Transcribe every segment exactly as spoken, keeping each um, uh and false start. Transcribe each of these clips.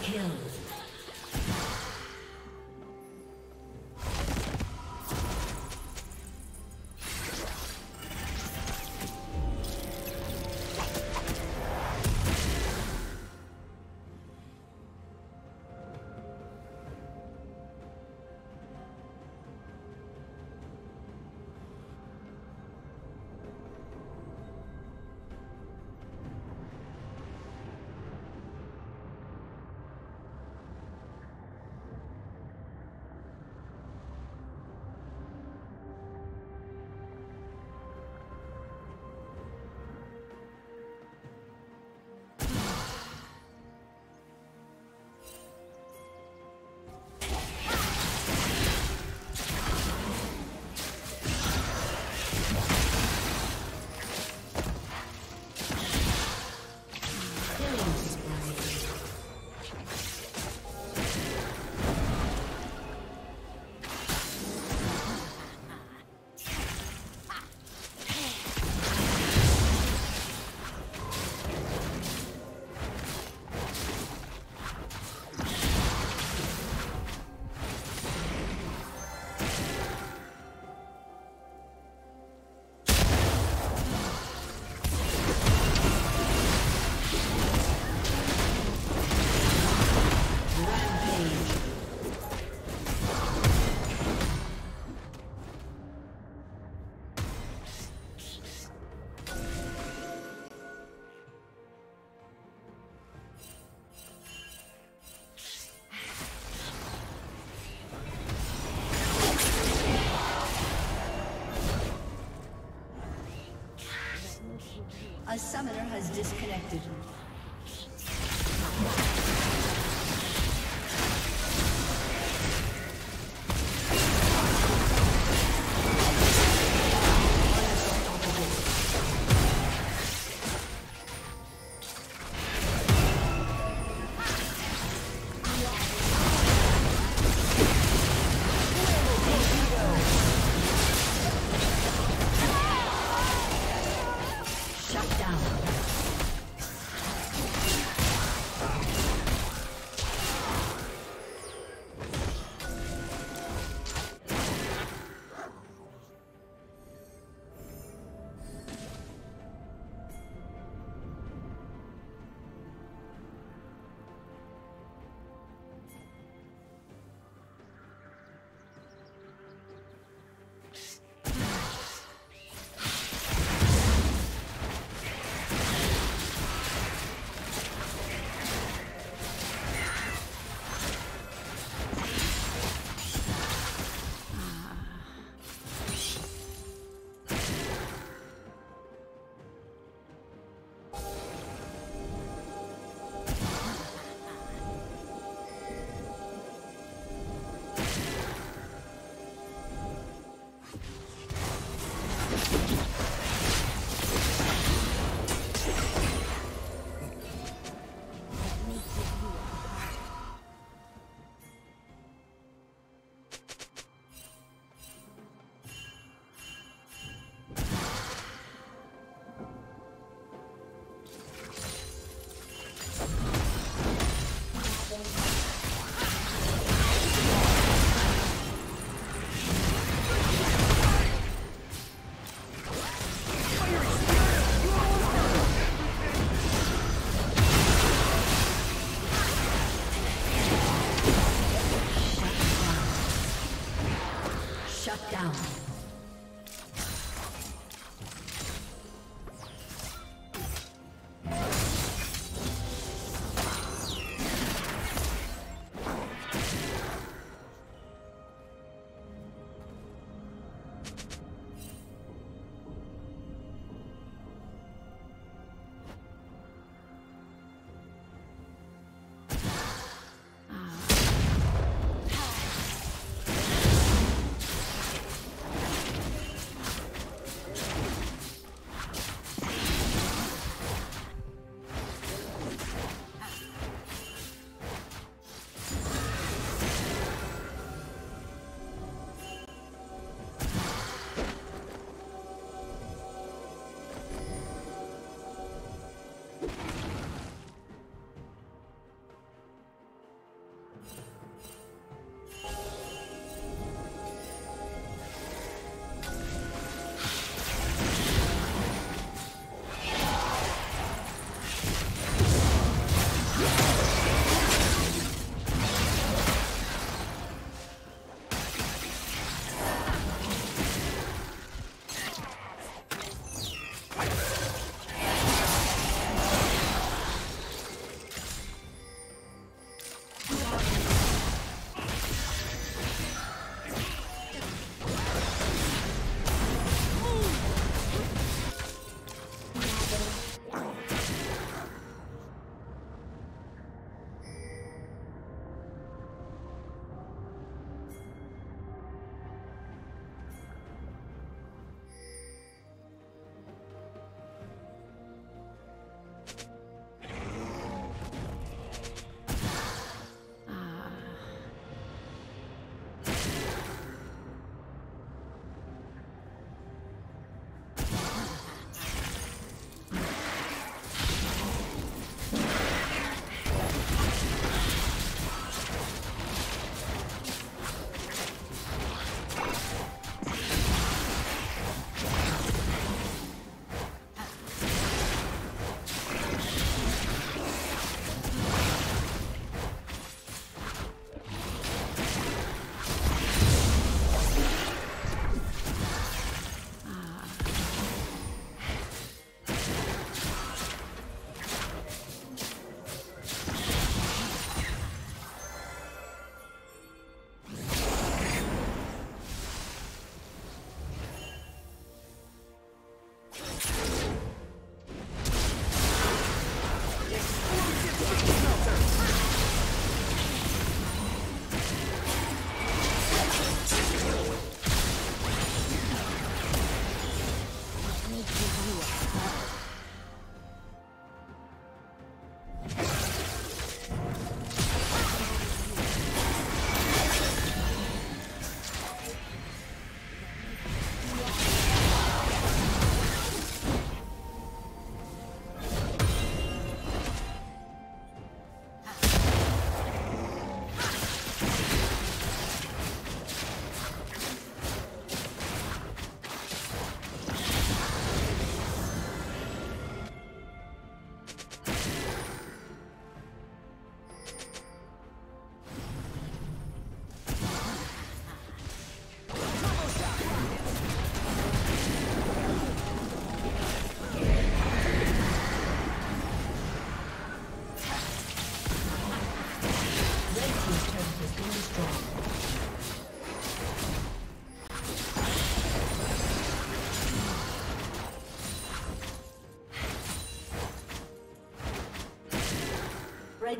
kill. A summoner has disconnected.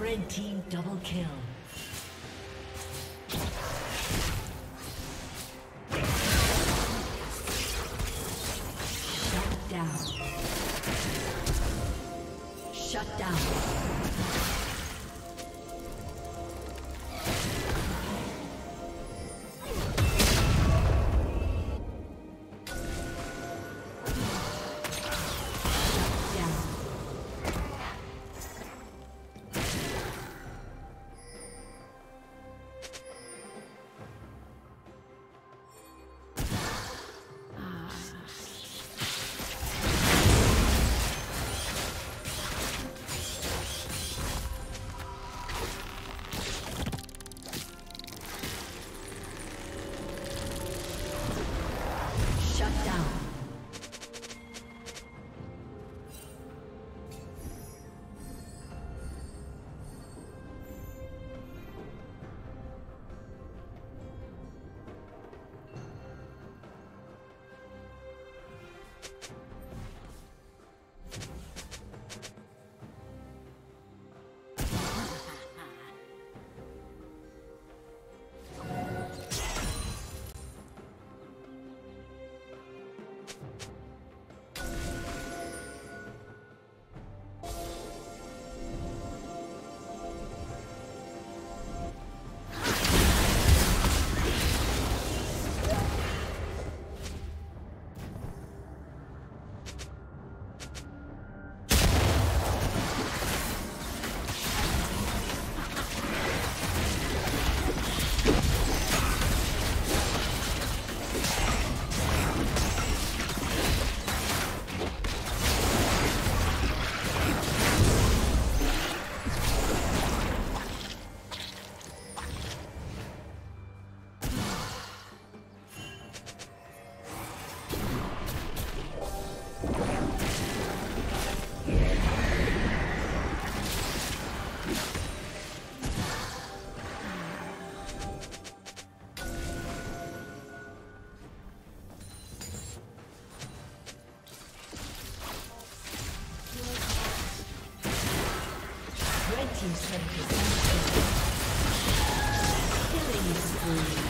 Red team double kill. Shut down. Shut down. team's turret has been destroyed. Killing spree.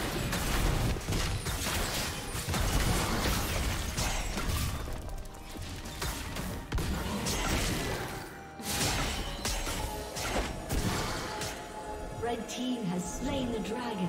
Slain the dragon.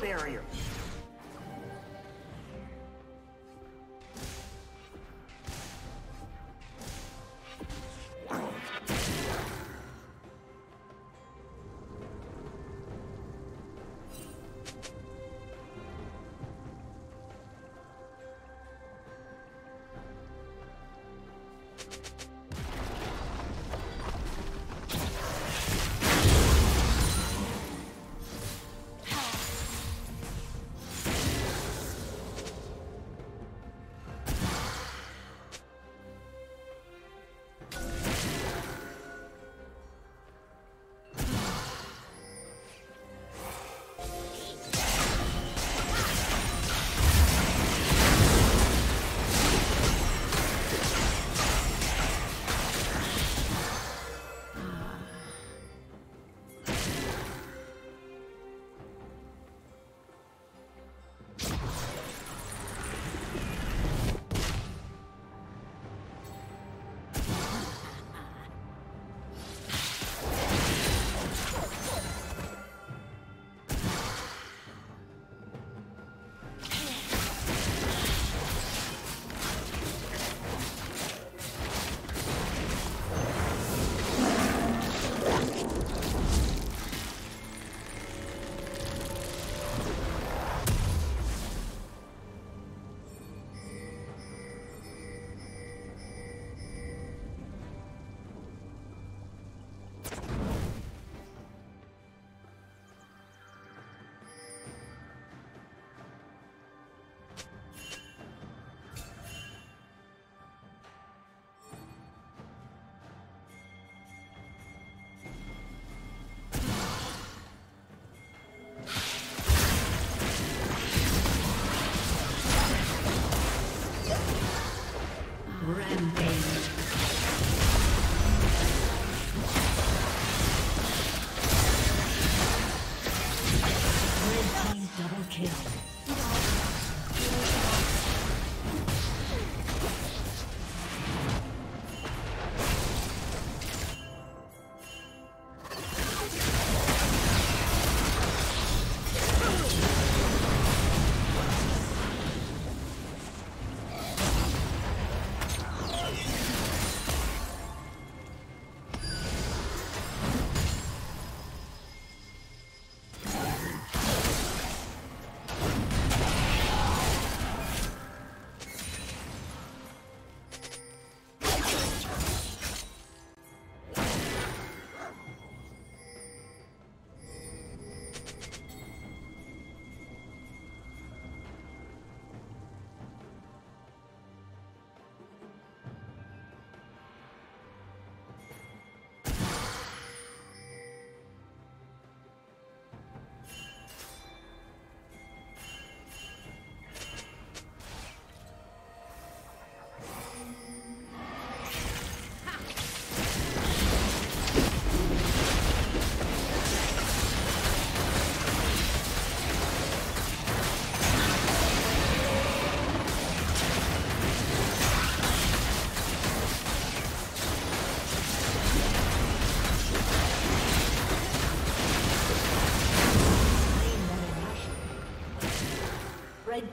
Barrier. Red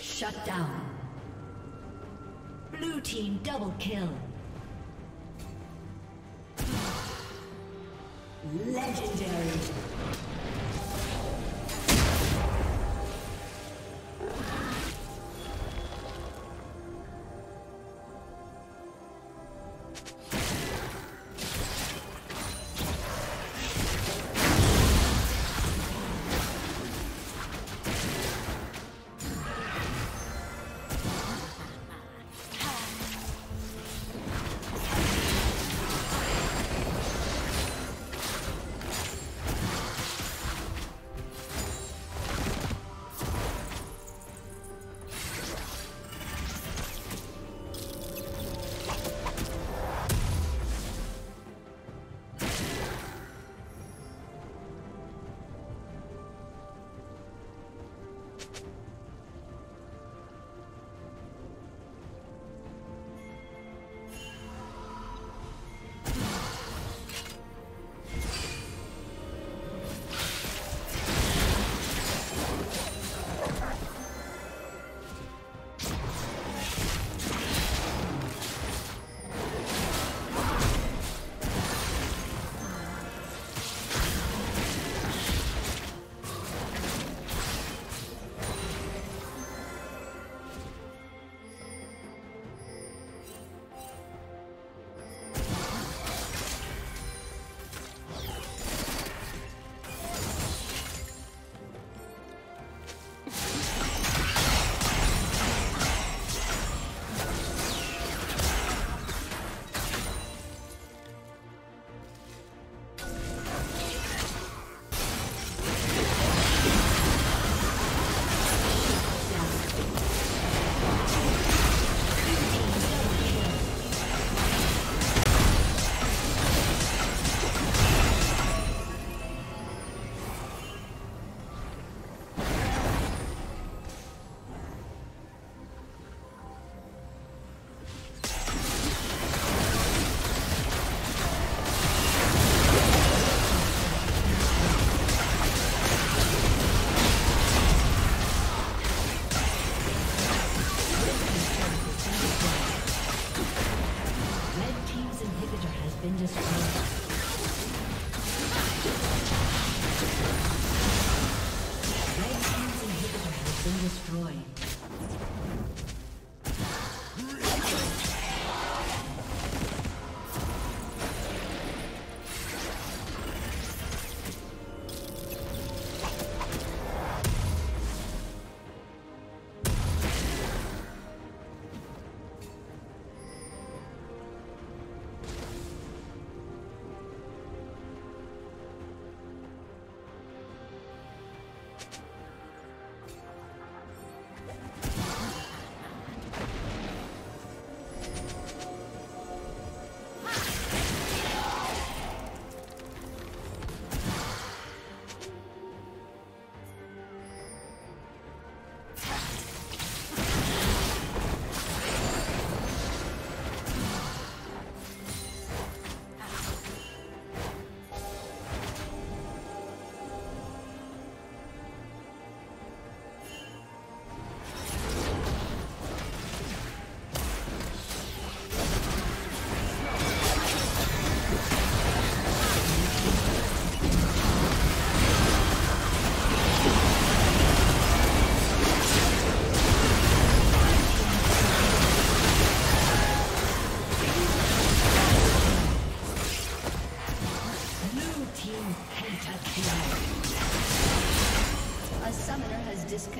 Shut down. Blue team double kill. Legendary.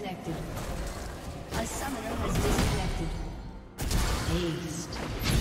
disconnected. A summoner has disconnected. Aced.